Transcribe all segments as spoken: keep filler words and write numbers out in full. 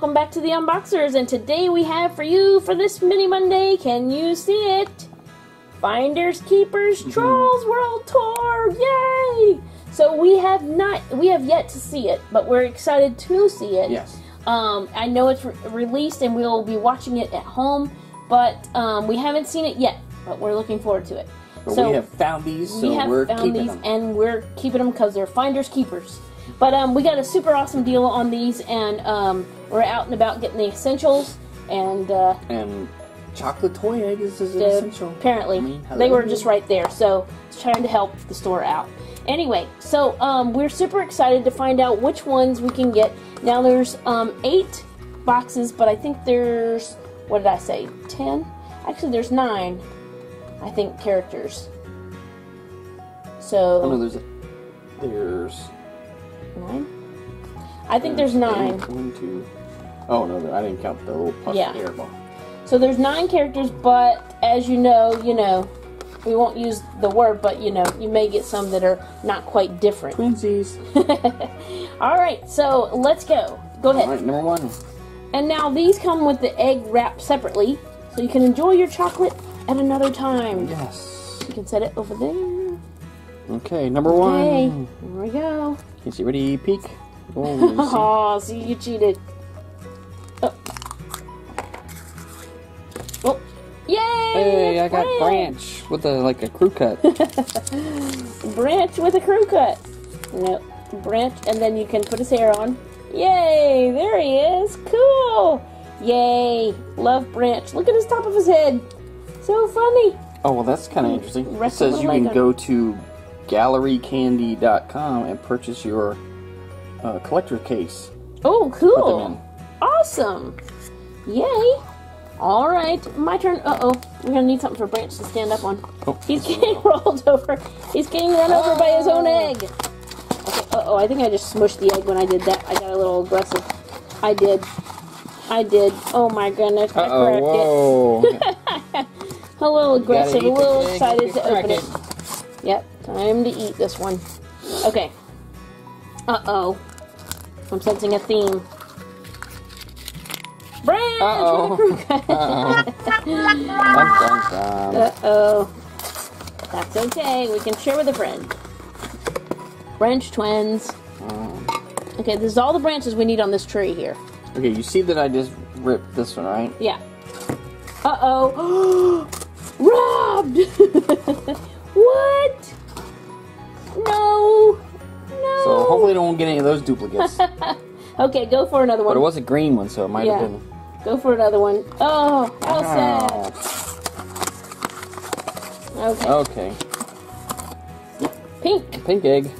welcome back to the Unboxers, and today we have for you for this Mini Monday, can you see it? Finders Keepers Trolls World Tour! Yay! So we have not, we have yet to see it, but we're excited to see it. Yes. Um, I know it's re released and we'll be watching it at home, but um, we haven't seen it yet, but we're looking forward to it. But so we have found these, so we have we're found keeping these them. And we're keeping them because they're Finders Keepers. But um, we got a super awesome deal on these, and um, we're out and about getting the essentials, and uh, and chocolate toy egg is an essential. Apparently, I mean, they were just right there, so it's trying to help the store out. Anyway, so um, we're super excited to find out which ones we can get. Now there's um, eight boxes, but I think there's, what did I say, ten? Actually, there's nine, I think, characters. So. Oh no, there's a, there's. Nine? I think there's nine. Eight, one, two. Oh, no, I didn't count the little puff yeah. airball. So there's nine characters, but as you know, you know, we won't use the word, but you know, you may get some that are not quite different. Twinsies. Alright, so let's go. Go ahead. Alright, number one. And now these come with the egg wrap separately, so you can enjoy your chocolate at another time. Yes. You can set it over there. Okay, number okay. one. Here we go. Can you see? Ready, peek. Oh, see, you cheated. Oh. Oh. Yay! Hey, I got Branch, branch with a like a crew cut. Branch with a crew cut. No, Branch, and then you can put his hair on. Yay! There he is. Cool. Yay! Love Branch. Look at his top of his head. So funny. Oh well, that's kind of interesting. It says you can go to gallery candy dot com and purchase your uh, collector case. Oh, cool. Awesome. Yay. All right. My turn. Uh-oh. We're going to need something for Branch to stand up on. Oh, he's getting roll. rolled over. He's getting run over oh. by his own egg. Okay. Uh-oh. I think I just smushed the egg when I did that. I got a little aggressive. I did. I did. Oh, my goodness. Uh oh, I cracked it. A little aggressive. A little excited to open it. it. Yep, time to eat this one. Okay. Uh-oh. I'm sensing a theme. Branch! Uh-oh. Uh-oh. Uh-oh. That's okay. We can share with a friend. Branch twins. Okay, this is all the branches we need on this tree here. Okay, you see that I just ripped this one, right? Yeah. Uh-oh. Robbed! What? No. No. So hopefully I don't get any of those duplicates. Okay, go for another one. But it was a green one, so it might yeah. have been. Go for another one. Oh, how sad. Oh. Okay. Okay. Pink. Pink egg.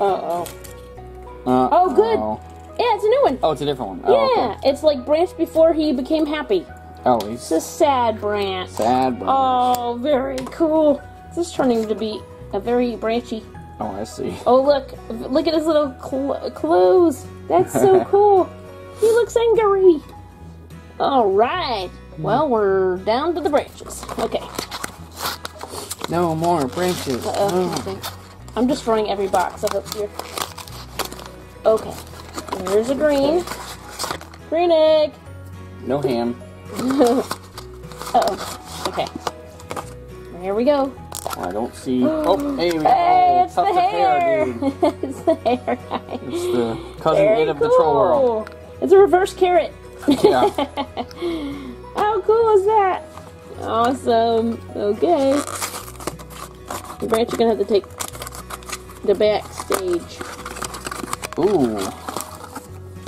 Uh-oh. Uh-oh. Oh, good. Yeah, it's a new one. Oh, it's a different one. Oh, yeah, okay. It's like Branch before he became happy. Oh, he's it's a sad Branch. Sad Branch. Oh, very cool. This is turning to be a very branchy. Oh, I see. Oh, look. Look at his little cl clothes. That's so cool. He looks angry. All right. Well, we're down to the branches. Okay. No more branches. Uh-oh. Oh. I'm destroying every box. I hope you're... Okay. Here's a green. Green egg. No ham. Uh-oh. Okay. Here we go. I don't see... Oh, hey, we hey, it's the hair! Hair it's the hair. It's the cousin Very kid of cool. the troll world. It's a reverse carrot. Yeah. How cool is that? Awesome. Okay. The Branch, you're going to have to take the backstage. Ooh.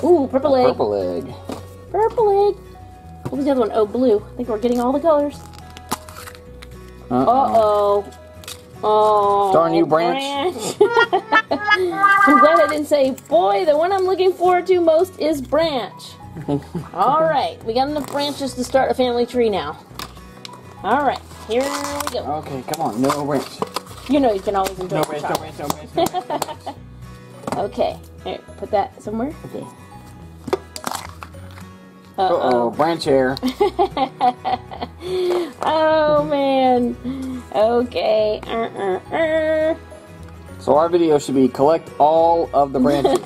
Ooh, purple egg. Purple egg. Purple egg. What was the other one? Oh, blue. I think we're getting all the colors. Uh-oh. Uh-oh. Oh, darn you, Branch. Branch. I'm glad I didn't say, boy, the one I'm looking forward to most is Branch. All right. We got enough branches to start a family tree now. All right. Here we go. Okay, come on. No Branch. You know you can always enjoy no branch, no branch, no branch, no branch, no branch. Okay. Here, put that somewhere. Okay. Uh-oh. Uh-oh, Branch hair. Oh, man. Okay. Uh-uh-uh. So our video should be collect all of the branches.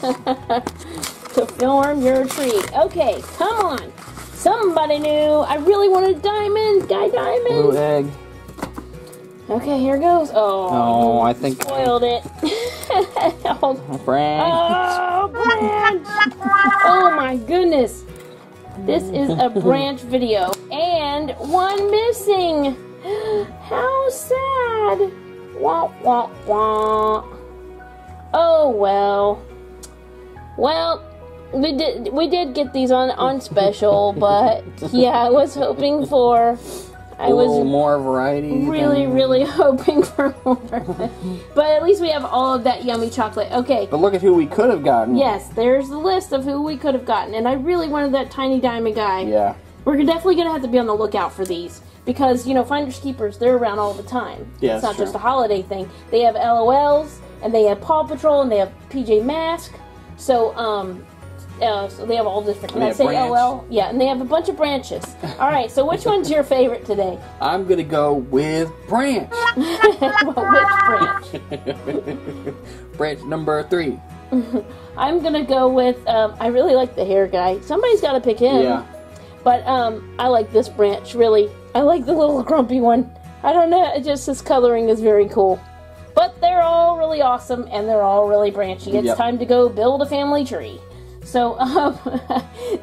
To film your tree. Okay, come on. Somebody new. I really want a diamond. Guy diamond. Blue egg. Okay, here goes. Oh, oh I think spoiled I... it. Oh, Branch. Oh, Branch. Oh my goodness. This is a Branch video. And one missing. How sad. Wah, wah, wah. Oh, well. Well, we did we did get these on, on special, but yeah, I was hoping for... I a was more variety. Really, than... really hoping for more. But at least we have all of that yummy chocolate. Okay. But look at who we could have gotten. Yes, there's the list of who we could have gotten. And I really wanted that tiny diamond guy. Yeah. We're definitely going to have to be on the lookout for these. Because, you know, Finders Keepers, they're around all the time. Yeah, it's not true. Just a holiday thing. They have L O Ls, and they have Paw Patrol, and they have P J Mask. So, um... Uh, so they have all different. Can I say L O L? Yeah, and they have a bunch of branches. All right, so which one's your favorite today? I'm gonna go with Branch. Well, which branch? Branch number three. I'm gonna go with. Um, I really like the hair guy. Somebody's got to pick him. Yeah. But um, I like this branch really. I like the little grumpy one. I don't know. It just his coloring is very cool. But they're all really awesome, and they're all really branchy. It's yep. time to go build a family tree. So, um,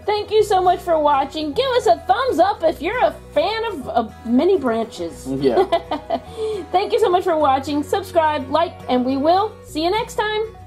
thank you so much for watching. Give us a thumbs up if you're a fan of, of many branches. Yeah. Thank you so much for watching. Subscribe, like, and we will see you next time.